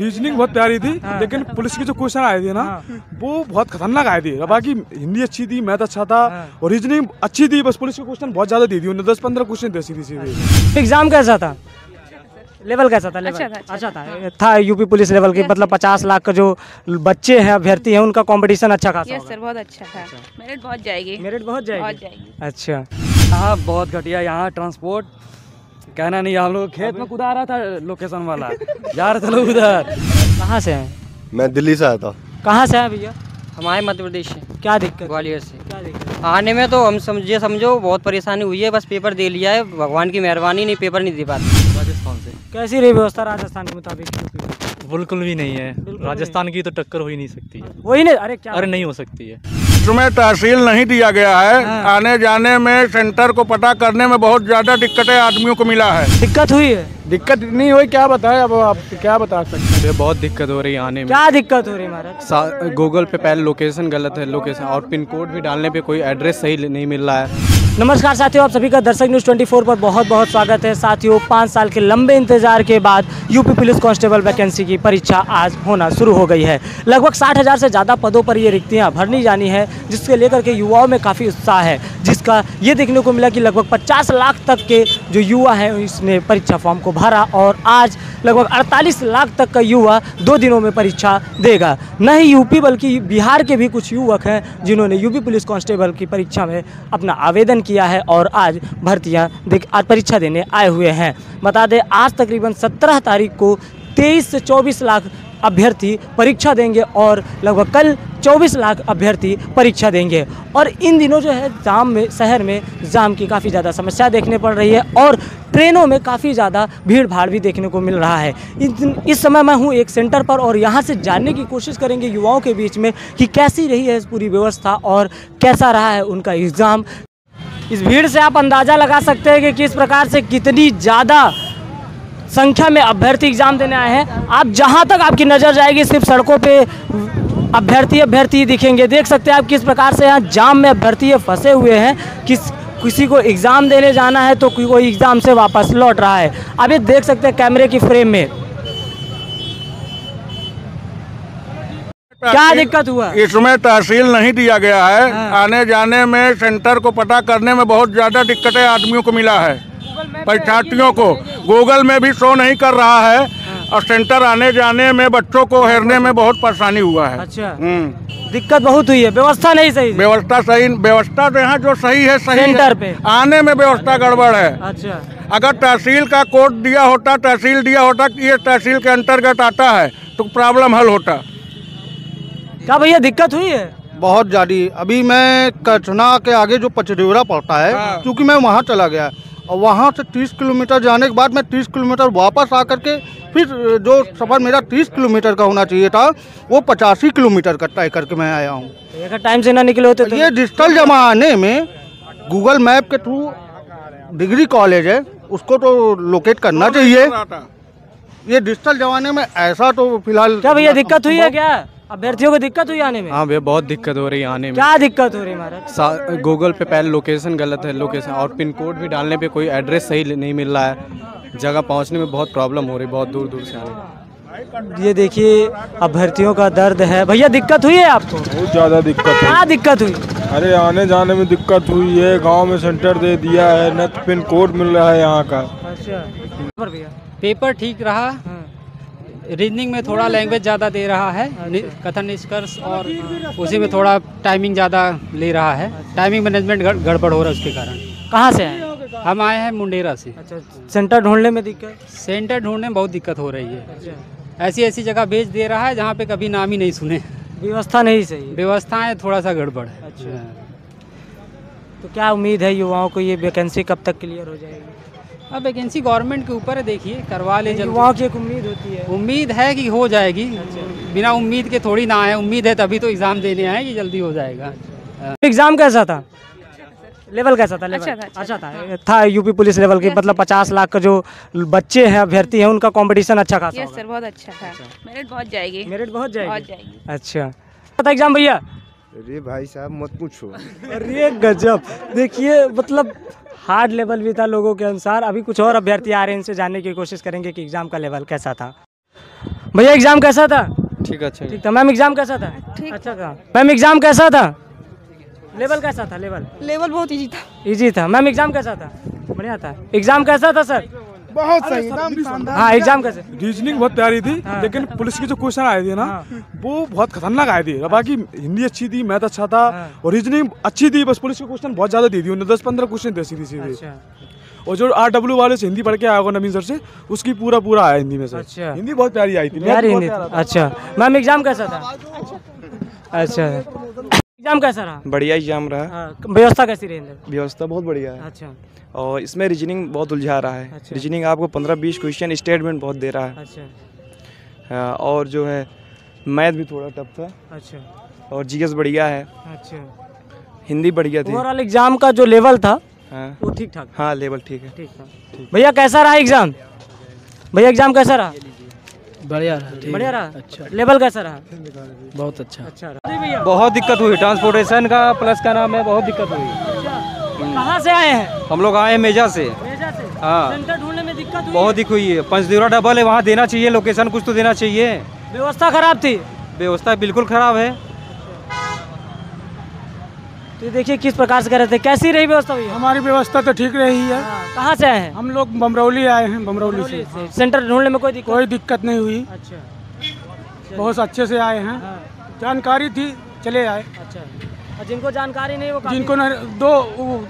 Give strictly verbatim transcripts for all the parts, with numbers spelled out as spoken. Reasoning बहुत प्यारी थी, लेकिन पुलिस की जो क्वेश्चन आई थी ना वो बहुत खतरनाक आई थी। बाकी हिंदी अच्छी थी, मैथ अच्छा था और रीजनिंग अच्छी थी, बस पुलिस के क्वेश्चन बहुत ज्यादा दी थी उन्हें, दस पंद्रह क्वेश्चन दे दी थी। एग्जाम कैसा था? लेवल कैसा था? लेवल अच्छा, अच्छा, अच्छा था था यूपी पुलिस लेवल के, मतलब पचास लाख का जो बच्चे हैं अभ्यर्थी हैं उनका कंपटीशन अच्छा खासा होगा। सर बहुत अच्छा था, मेरिट बहुत जाएगी। मेरिट बहुत जाएगी? अच्छा। हाँ बहुत घटिया यहाँ ट्रांसपोर्ट, कहना नहीं। हम लोग खेत में कूदा आ रहा था लोकेशन वाला यार, चलो उधर। कहाँ से हैं? मैं दिल्ली से आया था। कहाँ से है भैया? हमारे मध्य प्रदेश से। क्या दिक्कत? ग्वालियर से। क्या दिक्कत? आने में तो हम समझे समझो बहुत परेशानी हुई है, बस पेपर दे लिया है, भगवान की मेहरबानी। नहीं पेपर नहीं दे पाते। राजस्थान से कैसी रही व्यवस्था राजस्थान के मुताबिक? बिल्कुल भी नहीं है। राजस्थान की तो टक्कर हो ही नहीं सकती। वही नहीं, अरे अरे नहीं हो सकती है। तुम्हें तहसील नहीं दिया गया है, आने जाने में सेंटर को पता करने में बहुत ज्यादा दिक्कतें आदमियों को मिला है। दिक्कत हुई है? दिक्कत नहीं हुई, क्या बताएं अब आप, क्या बता सकते हैं? बहुत दिक्कत हो रही है आने में। क्या दिक्कत हो रही है महाराज? गूगल पे पहले लोकेशन गलत है, लोकेशन और पिन कोड भी डालने पे कोई एड्रेस सही नहीं मिल रहा है। नमस्कार साथियों, आप सभी का दर्शक न्यूज़ चौबीस पर बहुत बहुत स्वागत है। साथियों, पाँच साल के लंबे इंतजार के बाद यूपी पुलिस कांस्टेबल वैकेंसी की परीक्षा आज होना शुरू हो गई है। लगभग साठ हज़ार से ज़्यादा पदों पर ये रिक्तियाँ भरनी जानी है, जिसके लेकर के युवाओं में काफ़ी उत्साह है, जिसका ये देखने को मिला कि लगभग पचास लाख तक के जो युवा हैं इसने परीक्षा फॉर्म को भरा और आज लगभग अड़तालीस लाख तक का युवा दो दिनों में परीक्षा देगा। न ही यूपी बल्कि बिहार के भी कुछ युवक हैं जिन्होंने यूपी पुलिस कांस्टेबल की परीक्षा में अपना आवेदन किया है और आज भर्तियां आज परीक्षा देने आए हुए हैं। बता दें आज तकरीबन सत्रह तारीख को तेईस से चौबीस लाख अभ्यर्थी परीक्षा देंगे और लगभग कल चौबीस लाख अभ्यर्थी परीक्षा देंगे। और इन दिनों जो है जाम में, शहर में जाम की काफ़ी ज़्यादा समस्या देखने पड़ रही है और ट्रेनों में काफ़ी ज़्यादा भीड़ भाड़ भी देखने को मिल रहा है। इस समय मैं हूँ एक सेंटर पर और यहाँ से जानने की कोशिश करेंगे युवाओं के बीच में कि कैसी रही है इस पूरी व्यवस्था और कैसा रहा है उनका एग्ज़ाम। इस भीड़ से आप अंदाज़ा लगा सकते हैं कि किस प्रकार से कितनी ज़्यादा संख्या में अभ्यर्थी एग्जाम देने आए हैं। आप जहां तक आपकी नज़र जाएगी सिर्फ सड़कों पे अभ्यर्थी अभ्यर्थी दिखेंगे। देख सकते हैं आप किस प्रकार से यहाँ जाम में अभ्यर्थी फंसे हुए हैं। किस किसी को एग्ज़ाम देने जाना है तो कोई एग्ज़ाम से वापस लौट रहा है। आप ये देख सकते हैं कैमरे की फ्रेम में। क्या दिक्कत हुआ? इसमें तहसील नहीं दिया गया है, आने जाने में सेंटर को पता करने में बहुत ज़्यादा दिक्कतें आदमियों को मिला है, परीक्षार्थियों को। गूगल में भी शो नहीं कर रहा है और सेंटर आने जाने में बच्चों को हेरने में बहुत परेशानी हुआ है। अच्छा, दिक्कत बहुत हुई है। व्यवस्था नहीं सही? व्यवस्था सही, व्यवस्था तो यहाँ जो सही है सही सेंटर पे, आने में व्यवस्था गड़बड़ है। अच्छा, अगर तहसील का कोड दिया होता, तहसील दिया होता कि ये तहसील के अंतर्गत आता है तो प्रॉब्लम हल होता। क्या भैया दिक्कत हुई है? बहुत ज्यादा। अभी मैं कचना के आगे जो पचरेवरा पड़ता है, क्योंकि मैं वहाँ चला गया और वहाँ से तीस किलोमीटर जाने के बाद मैं तीस किलोमीटर वापस आ करके फिर जो सफ़र मेरा तीस किलोमीटर का होना चाहिए था वो पचासी किलोमीटर का तय करके मैं आया हूँ। अगर टाइम से ना निकले होते तो ये डिजिटल जमाने में गूगल मैप के थ्रू डिग्री कॉलेज है उसको तो लोकेट करना चाहिए। ये डिजिटल जमाने में ऐसा तो फिलहाल। क्या भैया दिक्कत हुई है? क्या अभ्यर्थियों को दिक्कत हुई आने में? हाँ भैया बहुत दिक्कत हो रही है आने में। क्या दिक्कत हो रही है महाराज? गूगल पे पहले लोकेशन गलत है, लोकेशन और पिन कोड भी डालने पे कोई एड्रेस सही नहीं मिल रहा है। जगह पहुंचने में बहुत प्रॉब्लम हो रही है, बहुत दूर दूर से आने। ये देखिए अभ्यर्थियों का दर्द है। भैया दिक्कत हुई है आपको? बहुत ज़्यादा दिक्कत। क्या दिक्कत हुई? अरे आने जाने में दिक्कत हुई है, गाँव में सेंटर दे दिया है, न पिन कोड मिल रहा है यहाँ का। अच्छा भैया पेपर ठीक रहा, रीजनिंग में थोड़ा लैंग्वेज ज़्यादा दे रहा है, कथन निष्कर्ष, और उसी में थोड़ा टाइमिंग ज़्यादा ले रहा है, टाइमिंग मैनेजमेंट गड़बड़ हो रहा है उसके कारण। कहाँ से हैं? हम आए हैं मुंडेरा से। अच्छा, सेंटर ढूंढने में दिक्कत? सेंटर ढूंढने में बहुत दिक्कत हो रही है। ऐसी ऐसी जगह भेज दे रहा है जहाँ पे कभी नाम ही नहीं सुने। व्यवस्था नहीं सही? व्यवस्थाएँ थोड़ा सा गड़बड़ है। अच्छा, तो क्या उम्मीद है युवाओं को? ये वैकेंसी कब तक क्लियर हो जाएगी? अब वैकेंसी गवर्नमेंट के ऊपर है, देखिए करवा ले जल्दी। युवाओं की एक उम्मीद होती है, उम्मीद है कि हो जाएगी। बिना उम्मीद के थोड़ी ना आए, उम्मीद है तभी तो एग्ज़ाम देने आए कि जल्दी हो जाएगा। एग्ज़ाम कैसा था? लेवल कैसा था? लेवल अच्छा था, अच्छा था था यूपी पुलिस लेवल के, मतलब पचास लाख का जो बच्चे हैं अभ्यर्थी हैं उनका कंपटीशन अच्छा खासा होगा। सर बहुत अच्छा था, मेरिट बहुत जाएगी। मेरिट बहुत जाएगी? अच्छा था एग्ज़ाम भैया? अरे भाई साहब मत पूछो। अरे गजब, देखिए मतलब हार्ड लेवल भी था लोगों के अनुसार। अभी कुछ और अभ्यर्थी आ रहे हैं, इनसे जानने की कोशिश करेंगे कि एग्ज़ाम का लेवल कैसा था। भैया एग्जाम कैसा था? ठीक अच्छा ठीक था। मैम एग्जाम कैसा था? अच्छा था। मैम एग्जाम कैसा था? लेवल कैसा था? लेवल लेवल बहुत इजी था। इजी था। मैम एग्जाम कैसा था? बढ़िया था। एग्जाम कैसा था सर? बहुत सही। हाँ एग्जाम कैसे? रीजनिंग बहुत प्यारी थी, लेकिन पुलिस की जो क्वेश्चन आए थे ना वो बहुत खतरनाक आए थे। बाकी हिंदी अच्छी थी, मैथ अच्छा था और रीजनिंग अच्छी थी, बस पुलिस के क्वेश्चन बहुत ज्यादा दे दी उन्हें, दस पंद्रह क्वेश्चन दे दी थी। और जो आर डब्ल्यू वाले से हिंदी पढ़ के आया होगा नवीन सर से, उसकी पूरा पूरा आया हिंदी में सर। अच्छा। हिंदी बहुत प्यारी आई थी। अच्छा मैम एग्जाम कैसा था? अच्छा एग्जाम कैसा रहा? बढ़िया एग्जाम रहा। व्यवस्था कैसी रही? व्यवस्था बहुत बढ़िया है। अच्छा। और इसमें रीजनिंग बहुत उलझा रहा है। अच्छा। रीजनिंग आपको पंद्रह बीस क्वेश्चन स्टेटमेंट बहुत दे रहा है। अच्छा। और जो है मैथ भी थोड़ा टफ था। अच्छा। और जीएस बढ़िया है। अच्छा। हिंदी बढ़िया थी। ओवरऑल एग्जाम का जो लेवल था वो ठीक ठाक। हाँ लेवल ठीक है। ठीक था। भैया कैसा रहा एग्जाम? भैया एग्जाम कैसा रहा? बढ़िया रहा। बढ़िया रहा। अच्छा। लेवल कैसा रहा? बहुत अच्छा। अच्छा। बहुत दिक्कत हुई ट्रांसपोर्टेशन का, प्लस का नाम है, बहुत दिक्कत हुई। कहाँ से आए हैं? हम लोग आए हैं मेजा से। हाँ सेंटर ढूंढने में दिक्कत बहुत दिक्कत हुई है। पंचदूरा डबल है, वहाँ देना चाहिए लोकेशन, कुछ तो देना चाहिए। व्यवस्था खराब थी। व्यवस्था बिल्कुल खराब है। तो देखिए किस प्रकार से कह रहे थे। कैसी रही व्यवस्था? हुई हमारी व्यवस्था तो ठीक रही है। कहाँ से आए हैं? हम लोग बमरौली आए हैं। बमरौली से, से। सेंटर ढूंढने में कोई दिक्कत? कोई दिक्कत नहीं हुई। अच्छा। बहुत अच्छे से आए हैं। हाँ। जानकारी थी चले आए। अच्छा। और जिनको जानकारी नहीं वो जिनको न, दो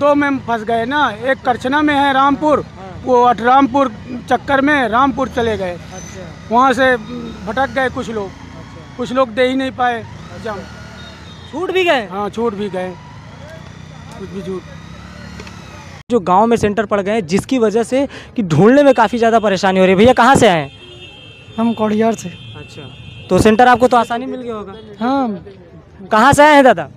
दो में फंस गए ना, एक करछना में है रामपुर, वो रामपुर चक्कर में रामपुर चले गए, वहाँ से भटक गए कुछ लोग, कुछ लोग दे ही नहीं पाए एग्जाम, छूट भी गए। हाँ छूट भी गए, कुछ भी छूट। जो गांव में सेंटर पड़ गए जिसकी वजह से कि ढूंढने में काफ़ी ज़्यादा परेशानी हो रही है। भैया कहाँ से आए? हम कौड़ियार से। अच्छा। तो सेंटर आपको तो आसानी मिल गया होगा। हाँ। कहाँ से आए हैं दादा?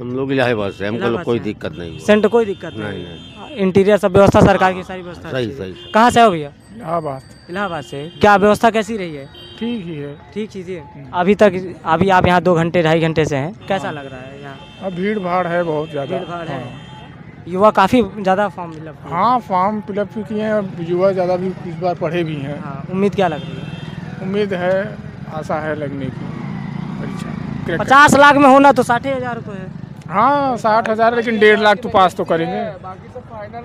हम लोग इलाहाबाद से। हमको लोग कोई दिक्कत नहीं, सेंटर कोई दिक्कत नहीं, नहीं। इंटीरियर सब व्यवस्था सरकार की सारी व्यवस्था सही सही। कहाँ से हो भैया? इलाहाबाद। इलाहाबाद से। क्या व्यवस्था कैसी रही है? ठीक ही है। ठीक चीज़ है। अभी तक अभी आप यहाँ दो घंटे ढाई घंटे से हैं, कैसा लग रहा है यहाँ? अब भीड़ भाड़ है, बहुत ज़्यादा भीड़ भाड़ है। युवा काफ़ी ज़्यादा फॉर्म फिलअप। हाँ फॉर्म फिलअप भी किए हैं, युवा ज़्यादा भी इस बार पढ़े भी हैं। हाँ, उम्मीद क्या लग रही है? उम्मीद है, आशा है लगने की परीक्षा। पचास लाख में होना तो साठ हज़ार तो है। हाँ साठ हज़ार, लेकिन डेढ़ लाख तो पास तो करेंगे, बाकी सब फाइनल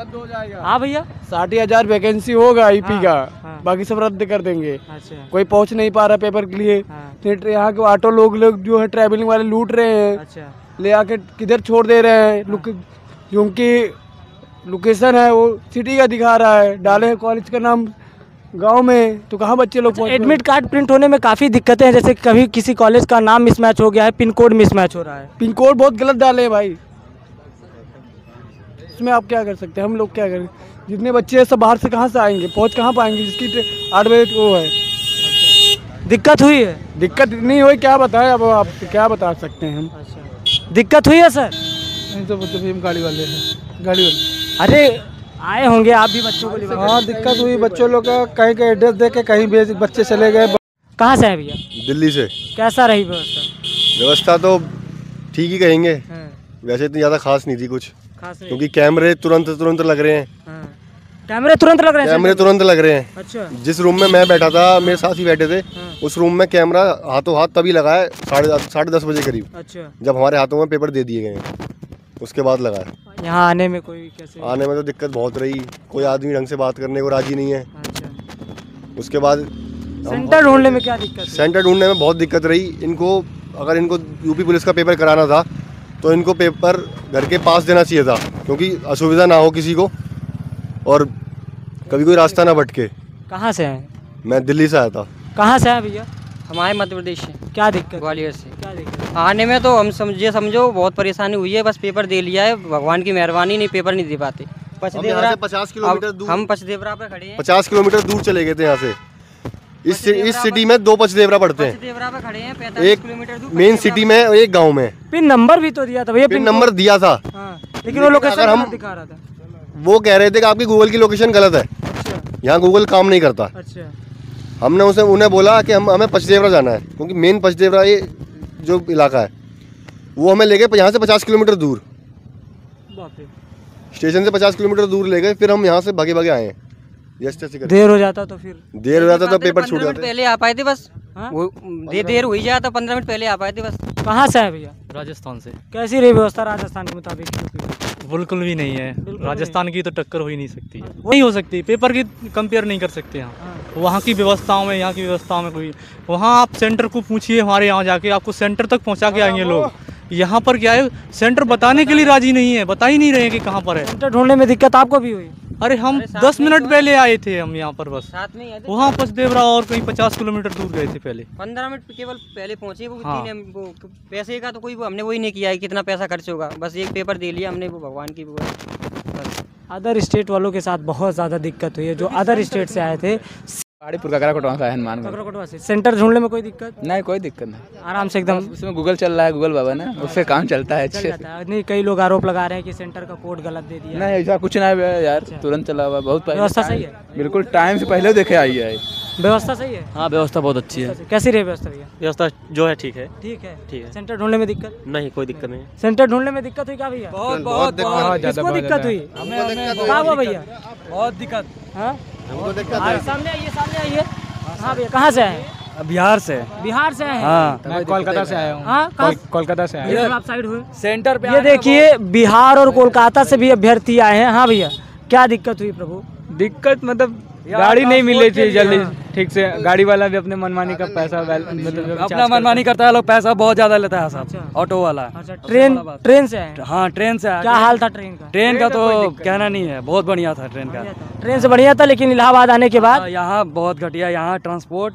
रद्द हो जाएगा। हाँ भैया साठ हजार वैकेंसी होगा आईपी का। हाँ। बाकी सब रद्द कर देंगे। अच्छा। कोई पहुंच नहीं पा रहा पेपर के लिए। हाँ। यहाँ के ऑटो लोग लोग जो है ट्रैवलिंग वाले लूट रहे हैं। अच्छा। ले आके किधर छोड़ दे रहे हैं। हाँ। लुक, जो उनकी लोकेशन है वो सिटी का दिखा रहा है, डाले हैं कॉलेज का नाम गांव में, तो कहाँ बच्चे लोग। अच्छा, एडमिट कार्ड प्रिंट होने में काफ़ी दिक्कतें हैं, जैसे कभी किसी कॉलेज का नाम मिसमैच हो गया है, पिन कोड मिसमैच हो रहा है। पिन कोड बहुत गलत डाले हैं भाई, इसमें आप क्या कर सकते हैं? हम लोग क्या करें? जितने बच्चे हैं सब बाहर से कहाँ से आएंगे, पहुँच कहाँ पाएंगे जिसकी आठ बजे वो है। अच्छा। दिक्कत हुई है? दिक्कत नहीं हुई, क्या बताएं अब, आप क्या बता सकते हैं हम। अच्छा। दिक्कत हुई है सर? नहीं तो मतलब गाड़ी वाले हैं, गाड़ी वाले अरे आए होंगे आप भी बच्चों को। हाँ दिक्कत हुई, बच्चों लोग का कहीं का एड्रेस दे के कहीं भेज, बच्चे चले गए। कहाँ से है भैया? दिल्ली से। कैसा रही व्यवस्था? व्यवस्था तो ठीक ही कहेंगे, वैसे इतनी ज़्यादा खास नहीं थी कुछ, क्योंकि कैमरे तुरंत तुरंत लग रहे हैं। कैमरे तुरंत लग रहे हैं? कैमरे तुरंत लग रहे हैं। अच्छा। जिस रूम में मैं बैठा था, मेरे साथ ही बैठे थे, उस रूम में कैमरा हाथों हाथ तभी लगा है साढ़े साढ़े दस बजे करीब। अच्छा। जब हमारे हाथों में पेपर दे दिए गए हैं उसके बाद लगा है। यहाँ आने में कोई कैसे? आने में तो दिक्कत बहुत रही, कोई आदमी ढंग से बात करने को राजी नहीं है। अच्छा। उसके बाद सेंटर ढूंढने में क्या दिक्कत? सेंटर ढूंढने में बहुत दिक्कत रही इनको। अगर इनको यूपी पुलिस का पेपर कराना था तो इनको पेपर घर के पास देना चाहिए था, क्योंकि असुविधा ना हो किसी को और कभी कोई रास्ता ना भटके। कहाँ से आए? मैं दिल्ली से आया था। कहाँ से आए भैया? हमारे मध्य प्रदेश से। क्या दिक्कत? ग्वालियर से। क्या दिक्कत? आने में तो हम समझिए समझो बहुत परेशानी हुई है, बस पेपर दे लिया है, भगवान की मेहरबानी, नहीं पेपर नहीं दे पाते। पचदेवरा पचास किलोमीटर दूर, हम पचदेवरा पर खड़े हैं, पचास किलोमीटर दूर चले गए थे यहाँ से। इस इस सिटी में दो पचदेवरा पड़ते हैं, पचदेवरा पर खड़े हैं, पैंतालीस किलोमीटर दूर मेन सिटी में, एक गाँव में। पिन नंबर भी तो दिया था भैया? पिन नंबर दिया था, लेकिन वो लोकेशन हम दिखा रहा था, वो कह रहे थे कि आपकी गूगल की लोकेशन गलत है, यहाँ गूगल काम नहीं करता। हमने उसे उन्हें बोला कि हम हमें पचदेवरा जाना है, क्योंकि मेन पचदेवरा ये जो इलाका है वो हमें ले गए यहाँ से पचास किलोमीटर दूर, स्टेशन से पचास किलोमीटर दूर ले गए, फिर हम यहाँ से भागे भागे आए हैं। देर हो जाता तो फिर देर हो जाता तो पेपर छूट जाता। पहले आ पाए थे बस, वो देर हो ही जाता, पंद्रह मिनट पहले आ पाए थे बस। कहाँ से है भैया? राजस्थान से। कैसी रही व्यवस्था राजस्थान के मुताबिक? बिल्कुल भी नहीं है। राजस्थान की तो टक्कर हो ही नहीं सकती, नहीं हो सकती, पेपर की कंपेयर नहीं कर सकते। यहाँ वहाँ की व्यवस्थाओं में यहाँ की व्यवस्थाओं में कोई, वहाँ आप सेंटर को पूछिए, हमारे यहाँ जाके आपको सेंटर तक पहुँचा के आएंगे लोग। यहाँ पर क्या है, सेंटर बताने के लिए राजी नहीं है, बता ही नहीं रहे कि कहाँ पर है। सेंटर ढूंढने में दिक्कत आपको भी हुई? अरे हम दस मिनट पहले आए थे हम यहाँ पर, बस साथ में। वहाँ बस देवरा और कहीं पचास किलोमीटर दूर गए थे पहले। पंद्रह मिनट केवल पहले पहुँचे। वो, हाँ। वो पैसे का तो कोई वो, हमने वही नहीं किया है कितना पैसा खर्च होगा, बस एक पेपर दे लिया हमने, वो भगवान की। अदर स्टेट वालों के साथ बहुत ज़्यादा दिक्कत हुई है जो अदर स्टेट से आए थे। से सेंटर ढूंढने में कोई दिक्कत नहीं? कोई दिक्कत नहीं, आराम से एकदम। उसमें गूगल चल रहा है, गूगल बाबा ना, उससे काम चलता है अच्छे से। नहीं, कई लोग आरोप लगा रहे हैं कि सेंटर का कोड गलत दे दिया। नहीं ऐसा कुछ नहीं है यार, तुरंत चला हुआ। बहुत व्यवस्था सही है, बिल्कुल टाइम से पहले देखे आई है। व्यवस्था सही है? हाँ, व्यवस्था बहुत अच्छी है। कैसी रही व्यवस्था भैया? व्यवस्था जो है ठीक है। ठीक है, ठीक है। सेंटर ढूंढने में दिक्कत नहीं? कोई दिक्कत नहीं। सेंटर ढूंढने में दिक्कत हुई क्या भैया? बहुत बहुत किसको दिक्कत हुई? क्या हुआ भैया? बहुत दिक्कत। हाँ, सामने आइए, सामने आइए। हाँ भैया, कहाँ से आए? बिहार से। बिहार से आए? हाँ, मैं कोलकाता से आया हूँ। कोलकाता से आया। आप साइड हुए सेंटर पे? ये देखिए, बिहार और कोलकाता से भी अभ्यर्थी आए हैं। हाँ भैया, क्या दिक्कत हुई प्रभु? दिक्कत मतलब गाड़ी नहीं मिली थी जल्दी ठीक से। गाड़ी वाला भी अपने मनमानी का पैसा, मतलब अपना मनमानी करता है लोग, पैसा बहुत ज्यादा लेता है साहब ऑटो वाला। ट्रेन ट्रेन से आए? हाँ, ट्रेन से आए। क्या हाल था ट्रेन का? ट्रेन का तो कहना नहीं है, बहुत बढ़िया था ट्रेन का। ट्रेन से बढ़िया था, लेकिन इलाहाबाद आने के बाद यहाँ बहुत घटिया। यहाँ ट्रांसपोर्ट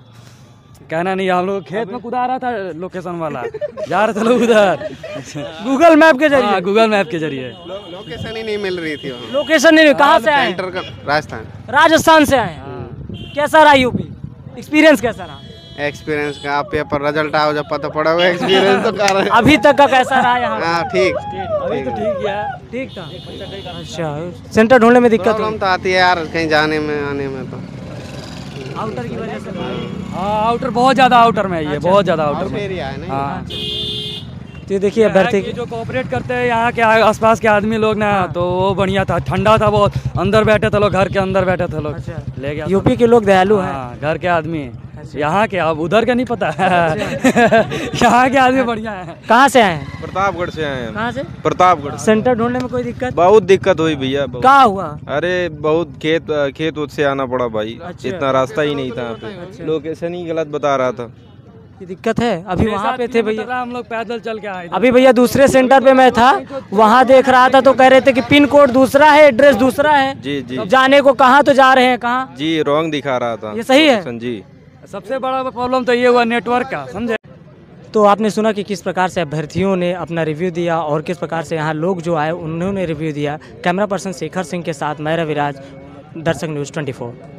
कहना नहीं। हम लोग खेत में कूदा रहा था, लोकेशन वाला जा रहा था लोग उधर गूगल मैप के जरिए। गूगल मैप के जरिए लोकेशन ही नहीं मिल रही थी। लोकेशन नहीं। कहाँ से आए? राजस्थान। राजस्थान से आए। कैसा रहा यूपी एक्सपीरियंस? कैसा रहा एक्सपीरियंस का? पेपर रिजल्ट आओ जब पता पड़ा हुआ एक्सपीरियंस तो कर रहे। अभी तक का कैसा रहा यहाँ? हाँ ठीक, अभी तो ठीक है, ठीक था। अच्छा, सेंटर ढूंढने में दिक्कत तो आती है यार कहीं जाने में आने में, तो आउटर की वजह से। हाँ, आउटर बहुत ज्यादा आउटर में है ये, बहुत ज्यादा आउटर में एरिया है ना। हाँ, तो देखिए अभ्यर्थी जो कोऑपरेट करते हैं यहाँ के आसपास के आदमी लोग ना, तो वो बढ़िया था। ठंडा था बहुत, अंदर बैठे थे लोग, घर के अंदर बैठे थे लोग। अच्छा। ले गया यूपी के लोग दयालु हैं, घर के आदमी। अच्छा। यहाँ के, अब उधर का नहीं पता। यहाँ के आदमी बढ़िया है। कहाँ से आए? प्रतापगढ़ से आए हैं। कहाँ से? प्रतापगढ़। सेंटर ढूंढने में कोई दिक्कत? बहुत दिक्कत हुई भैया। क्या हुआ? अरे बहुत खेत खेत उत से आना पड़ा भाई, इतना रास्ता ही नहीं था, लोकेशन ही गलत बता रहा था। दिक्कत है। अभी वहाँ पे थे भैया, हम लोग पैदल चल के आए। अभी भैया दूसरे सेंटर पे मैं था, वहाँ देख रहा था तो कह रहे थे कि पिन कोड दूसरा है, एड्रेस दूसरा है। जी जी। जाने को कहाँ तो जा रहे हैं कहाँ। जी, रॉन्ग दिखा रहा था। ये सही है जी। सबसे बड़ा प्रॉब्लम तो ये हुआ नेटवर्क का, समझे? तो आपने सुना कि किस प्रकार से अभ्यर्थियों ने अपना रिव्यू दिया और किस प्रकार से यहाँ लोग जो आए उन्होंने रिव्यू दिया। कैमरा पर्सन शेखर सिंह के साथ मैं रविराज, दर्शक न्यूज़ ट्वेंटी फोर।